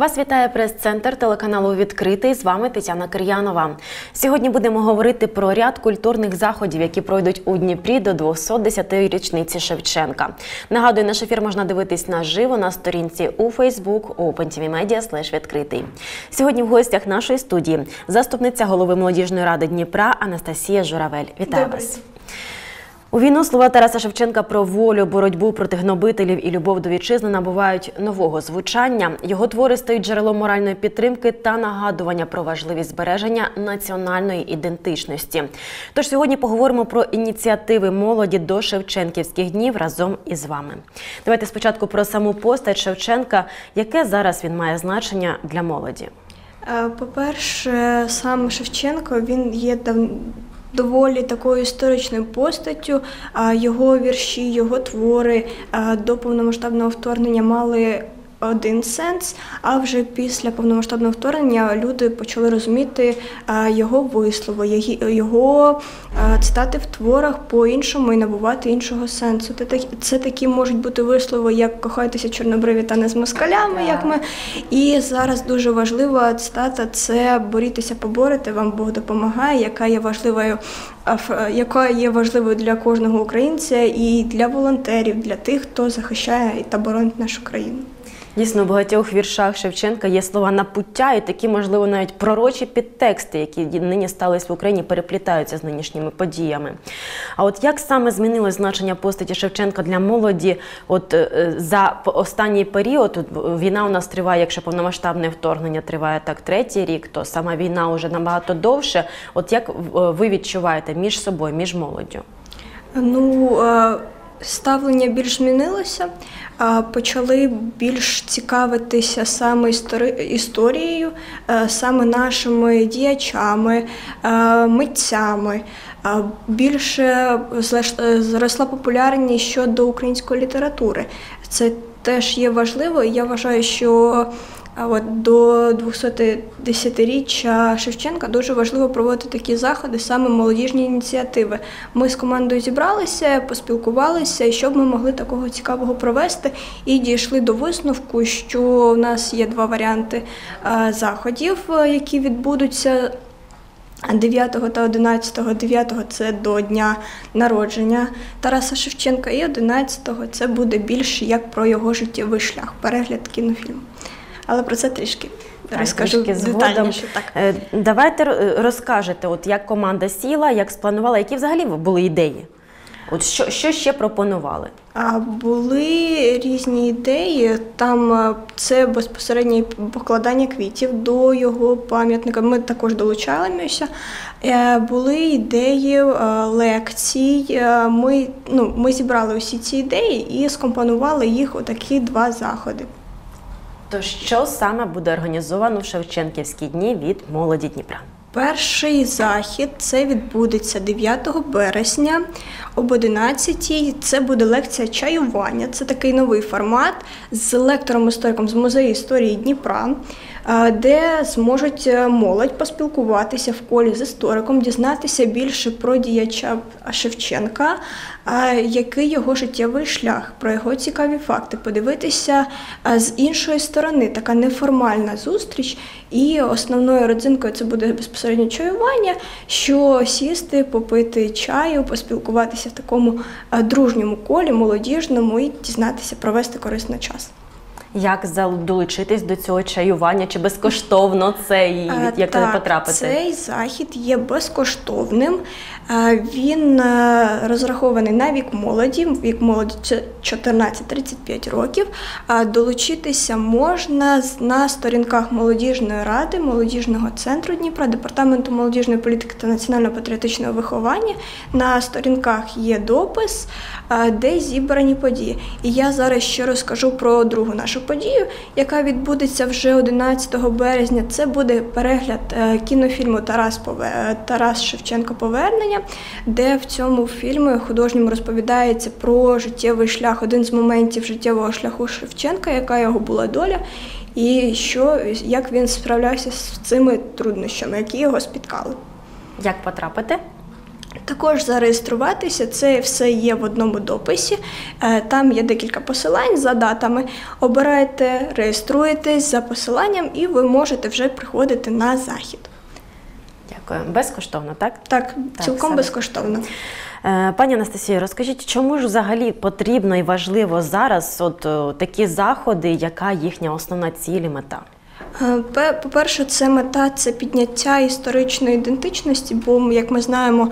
Вас вітає прес-центр телеканалу «Відкритий». З вами Тетяна Кир'янова. Сьогодні будемо говорити про ряд культурних заходів, які пройдуть у Дніпрі до 210-ї річниці Шевченка. Нагадую, наш ефір можна дивитись наживо на сторінці у Facebook opentvmedia.com/відкритий. Сьогодні в гостях нашої студії заступниця голови Молодіжної ради Дніпра Анастасія Журавель. Вітаю вас. У війну слова Тараса Шевченка про волю, боротьбу проти гнобителів і любов до вітчизни набувають нового звучання. Його твори стають джерелом моральної підтримки та нагадування про важливість збереження національної ідентичності. Тож сьогодні поговоримо про ініціативи молоді до Шевченківських днів разом із вами. Давайте спочатку про саму постать Шевченка. Яке зараз він має значення для молоді? По-перше, сам Шевченко, він є доволі такою історичною постаттю. Його вірші, його твори до повномасштабного вторгнення мали один сенс, а вже після повномасштабного вторгнення люди почали розуміти його вислови, його цитати в творах по-іншому і набувати іншого сенсу. Це такі можуть бути вислови, як «Кохайтеся, чорнобриві, та не з москалями», як ми. І зараз дуже важлива цитата – це «Борітеся, поборете, вам Бог допомагає», яка є важливою для кожного українця і для волонтерів, для тих, хто захищає та боронить нашу країну. Дійсно, в багатьох віршах Шевченка є слова напуття і такі, можливо, навіть пророчі підтексти, які нині сталися в Україні, переплітаються з нинішніми подіями. А от як саме змінилось значення постаті Шевченка для молоді за останній період? Війна у нас триває, якщо повномасштабне вторгнення триває так третій рік, то сама війна вже набагато довше. От як ви відчуваєте між собою, між молоддю? Ставлення більш змінилося, почали більш цікавитися саме історією, саме нашими діячами, митцями. Більше зросла популярність щодо української літератури. Це теж є важливо, і я вважаю, що до 210-річчя Шевченка дуже важливо проводити такі заходи, саме молодіжні ініціативи. Ми з командою зібралися, поспілкувалися, щоб ми могли такого цікавого провести, і дійшли до висновку, що в нас є два варіанти заходів, які відбудуться 9 та 11. 9 – це до дня народження Тараса Шевченка, і 11 – це буде більше як про його життєвий шлях, перегляд кінофільму. Але про це трішки розкажу детальніше. Давайте розкажете, як команда сіла, як спланувала, які взагалі були ідеї? Що ще пропонували? Були різні ідеї, там це безпосередньо покладання квітів до його пам'ятника, ми також долучалися. Були ідеї лекцій, ми зібрали усі ці ідеї і скомпонували їх у такі два заходи. То що саме буде організовано в Шевченківські дні від молоді Дніпра? Перший захід – це відбудеться 9 березня об 11-й. Це буде лекція «Чаювання». Це такий новий формат з лектором-істориком з Музею історії Дніпра, де зможуть молодь поспілкуватися в колі з істориком, дізнатися більше про діяча Шевченка, який його життєвий шлях, про його цікаві факти, подивитися з іншої сторони. Така неформальна зустріч, і основною родзинкою це буде безпосередньо чаювання, що сісти, попити чаю, поспілкуватися в такому дружньому колі, молодіжному, і дізнатися, провести корисний час. Як долучитись до цього чаювання? Чи безкоштовно це, і як туди потрапити? Цей захід є безкоштовним. Він розрахований на вік молоді. Вік молоді – 14-35 років. Долучитися можна на сторінках Молодіжної ради, Молодіжного центру Дніпра, Департаменту молодіжної політики та національно-патріотичного виховання. На сторінках є допис, де зібрані події. І я зараз ще розкажу про другу нашу подію, яка відбудеться вже 11 березня. Це буде перегляд кінофільму «Тарас Шевченко. Повернення», де в цьому фільмі художньому розповідається про життєвий шлях, один з моментів життєвого шляху Шевченка, яка його була доля, і як він справлявся з цими труднощами, які його спіткали. Як потрапити? Також зареєструватися, це все є в одному дописі, там є декілька посилань за датами. Обирайте, реєструєтесь за посиланням і ви можете вже приходити на захід. Дякую. Безкоштовно, так? Так, цілком безкоштовно. Пані Анастасія, розкажіть, чому ж взагалі потрібно і важливо зараз от такі заходи, яка їхня основна ціль і мета? По-перше, це мета – це підняття історичної ідентичності, бо, як ми знаємо,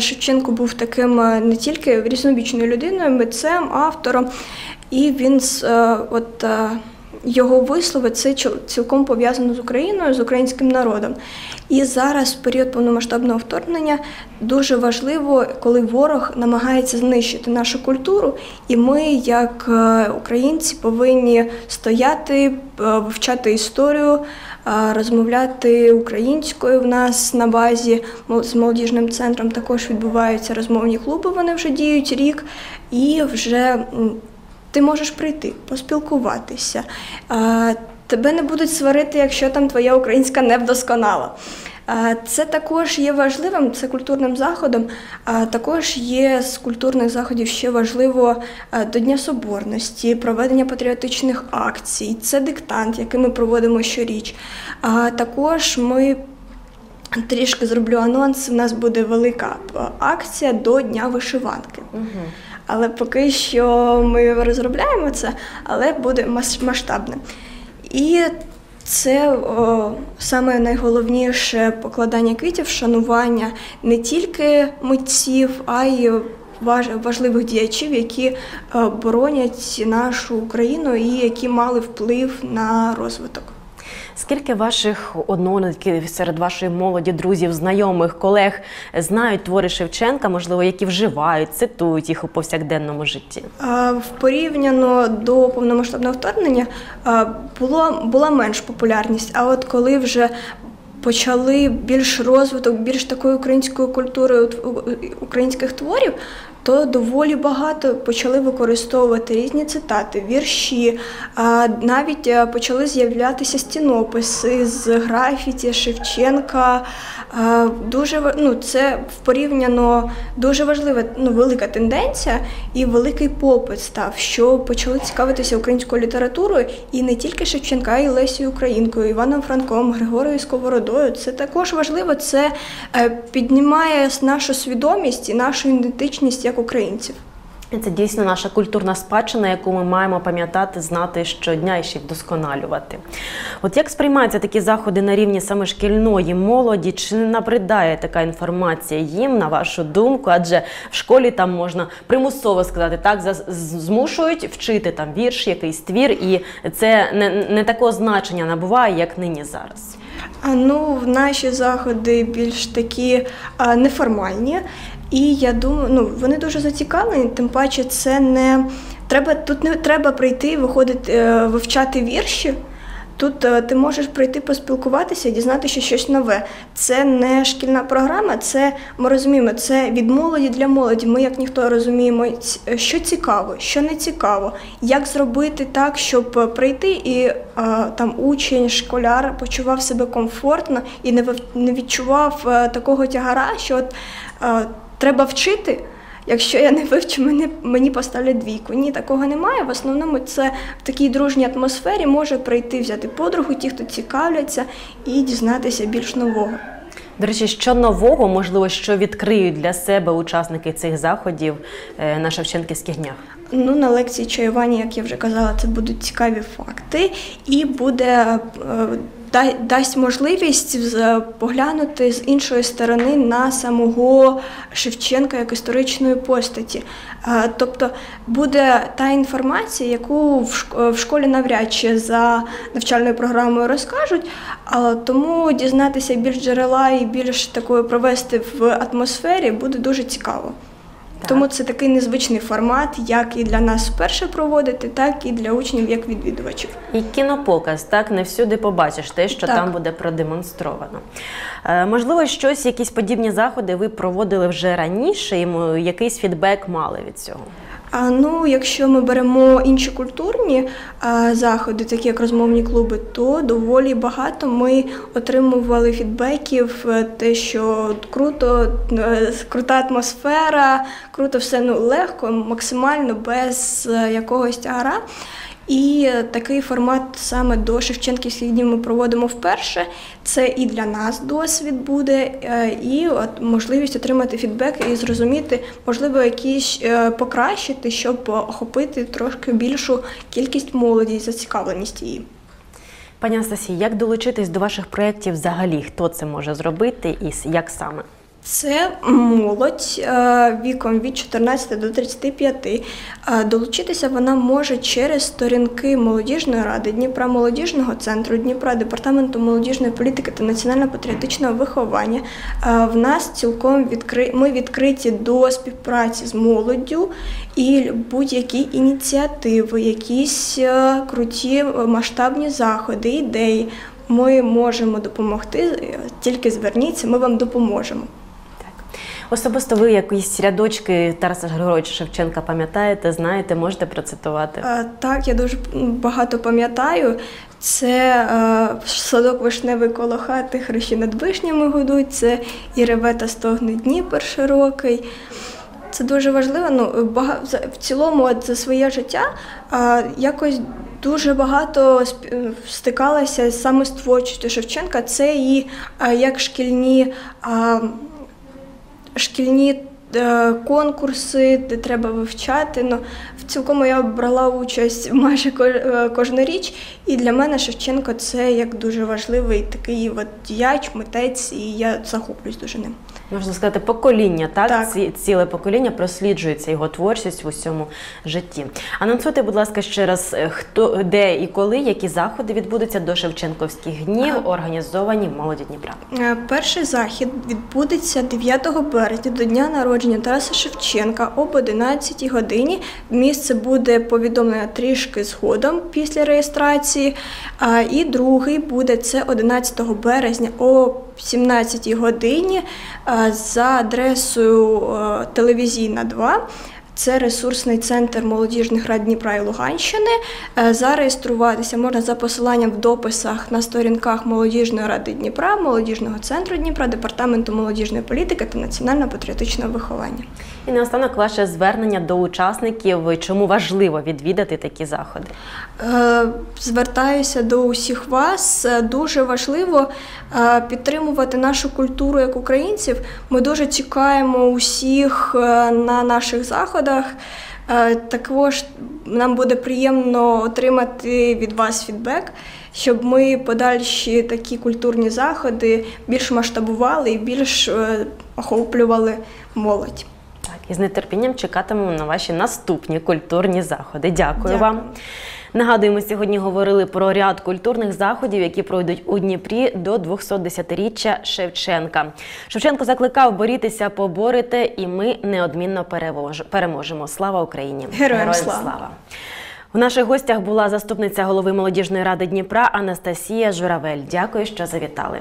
Шевченко був таким не тільки різнобічною людиною, митцем, автором, і він, його вислови – це цілком пов'язано з Україною, з українським народом. І зараз, в період повномасштабного вторгнення, дуже важливо, коли ворог намагається знищити нашу культуру, і ми, як українці, повинні стояти, вивчати історію, розмовляти українською. В нас на базі з молодіжним центром також відбуваються розмовні клуби, вони вже діють рік, і вже ти можеш прийти, поспілкуватися, тебе не будуть сварити, якщо там твоя українська не вдосконала. Це також є важливим, це культурним заходом, також є з культурних заходів ще важливо до Дня Соборності, проведення патріотичних акцій, це диктант, який ми проводимо щоріч. Також ми трішки зроблю анонс, у нас буде велика акція до Дня вишиванки. Але поки що ми розробляємо це, але буде масштабне. І це саме найголовніше покладання квітів, шанування не тільки митців, а й важливих діячів, які боронять нашу Україну і які мали вплив на розвиток. Скільки ваших однолітків, серед вашої молоді, друзів, знайомих, колег знають твори Шевченка, можливо, які вживають, цитують їх у повсякденному житті? Порівняно до повномасштабного вторгнення була менш популярність, а от коли вже почали більш розвиток, більш такої української культури, українських творів, то доволі багато почали використовувати різні цитати, вірші, навіть почали з'являтися стінописи з графіті Шевченка. Це порівняно дуже важлива, велика тенденція і великий попит став, що почали цікавитися українською літературою і не тільки Шевченка, а й Лесією Українкою, Іваном Франком, Григорією Сковородою. Це також важливо, це піднімає нашу свідомість і нашу ідентичність як українців. Це дійсно наша культурна спадщина, яку ми маємо пам'ятати, знати щодня і ще вдосконалювати. От як сприймаються такі заходи на рівні саме шкільної молоді? Чи не набридає така інформація їм, на вашу думку? Адже в школі там можна примусово сказати, так, змушують вчити там вірш, якийсь твір, і це не такого значення набуває, як нині зараз. Наші заходи більш такі неформальні. І я думаю, вони дуже зацікавлені, тим паче це не треба прийти і вивчати вірші. Тут ти можеш прийти поспілкуватися і дізнатися щось нове. Це не шкільна програма, це ми розуміємо, це від молоді для молоді. Ми як ніхто розуміємо, що цікаво, що не цікаво, як зробити так, щоб прийти і там учень, школяр почував себе комфортно і не відчував такого тягара, що треба вчити. Якщо я не вивчу, мені поставлять двійку. Ні, такого немає. В основному це в такій дружній атмосфері може прийти, взяти подругу, ті, хто цікавляться, і дізнатися більш нового. До речі, що нового, можливо, що відкриють для себе учасники цих заходів на шевченківських днях? На лекції чаювання, як я вже казала, це будуть цікаві факти і дасть можливість поглянути з іншої сторони на самого Шевченка як історичної постаті. Тобто буде та інформація, яку в школі навряд чи за навчальною програмою розкажуть, тому дізнатися більш джерела і більш такої провести в атмосфері буде дуже цікаво. Тому це такий незвичний формат, як і для нас вперше проводити, так і для учнів, як відвідувачів. І кінопоказ, так? Не всюди побачиш те, що там буде продемонстровано. Можливо, щось, якісь подібні заходи ви проводили вже раніше, і якийсь фідбек мали від цього? Ну, якщо ми беремо інші культурні заходи, такі як розмовні клуби, то доволі багато ми отримували фідбеків, те, що круто, крута атмосфера, круто все, ну, легко, максимально, без якогось тягара. І такий формат саме до Шевченківських днів ми проводимо вперше. Це і для нас досвід буде, і можливість отримати фідбек і зрозуміти, можливо, якісь покращити, щоб охопити трошки більшу кількість молоді і зацікавленість її. Пані Анастасія, як долучитись до ваших проєктів взагалі? Хто це може зробити і як саме? Це молодь віком від 14 до 35. Долучитися вона може через сторінки Молодіжної ради Дніпра, Молодіжного центру Дніпра, Департаменту молодіжної політики та національно-патріотичного виховання. В нас цілком ми відкриті до співпраці з молоддю і будь-які ініціативи, якісь круті масштабні заходи, ідеї. Ми можемо допомогти, тільки зверніться, ми вам допоможемо. Особисто ви якісь рядочки Тараса Григоровича Шевченка пам'ятаєте, знаєте, можете процитувати? Так, я дуже багато пам'ятаю. Це «Садок вишневий коло хати, хрещі над вишнями гудуть», це «І реве та стогне Дніпр широкий». Це дуже важливо. Ну, в цілому, от, за своє життя якось дуже багато стикалася саме з творчістю Шевченка. Це і як шкільні конкурси, де треба вивчати. Ну, в цілкому я брала участь майже кожну річ. І для мене Шевченко – це як дуже важливий такий от діяч, митець, і я захоплююсь дуже ним. Можна сказати, покоління, так? Ціле покоління просліджується його творчість в усьому житті. Анонсуйте, будь ласка, ще раз, хто, де і коли, які заходи відбудуться до Шевченківських днів, організовані в молоді Дніпра. Перший захід відбудеться 9 березня до дня народження Тараса Шевченка об 11 годині. Місце буде повідомлено трішки згодом після реєстрації. І другий буде це 11 березня о 17 годині. За адресою телевізійна 2, це Ресурсний центр молодіжних рад Дніпра і Луганщини. Зареєструватися можна за посиланням в дописах на сторінках Молодіжної ради Дніпра, Молодіжного центру Дніпра, Департаменту молодіжної політики та національно-патріотичного виховання. І наостанок ваше звернення до учасників, чому важливо відвідати такі заходи? Звертаюся до усіх вас. Дуже важливо підтримувати нашу культуру як українців. Ми дуже чекаємо усіх на наших заходах. Також нам буде приємно отримати від вас фідбек, щоб ми подальші такі культурні заходи більш масштабували і більш охоплювали молодь. І з нетерпінням чекатимемо на ваші наступні культурні заходи. Дякую вам. Нагадуємо, сьогодні говорили про ряд культурних заходів, які пройдуть у Дніпрі до 210-річчя Шевченка. Шевченко закликав: борітеся, поборете, і ми неодмінно переможемо. Слава Україні! Героям слава! У наших гостях була заступниця голови Молодіжної ради Дніпра Анастасія Журавель. Дякую, що завітали.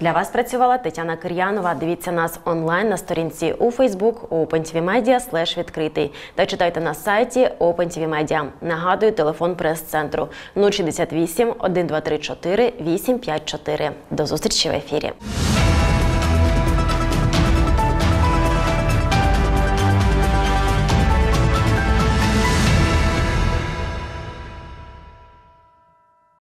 Для вас працювала Тетяна Кир'янова. Дивіться нас онлайн на сторінці у Facebook opentvmedia/відкритий та читайте на сайті opentvmedia. Нагадую, телефон прес-центру 068 1234 854. До зустрічі в ефірі.